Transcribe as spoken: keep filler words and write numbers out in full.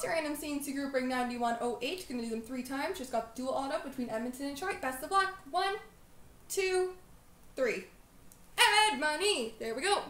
It's your random C N C group ring ninety-one oh eight. Gonna do them three times. Just got the dual auto between Edmonton and Detroit. Best of luck. One, two, three. Ed money. There we go.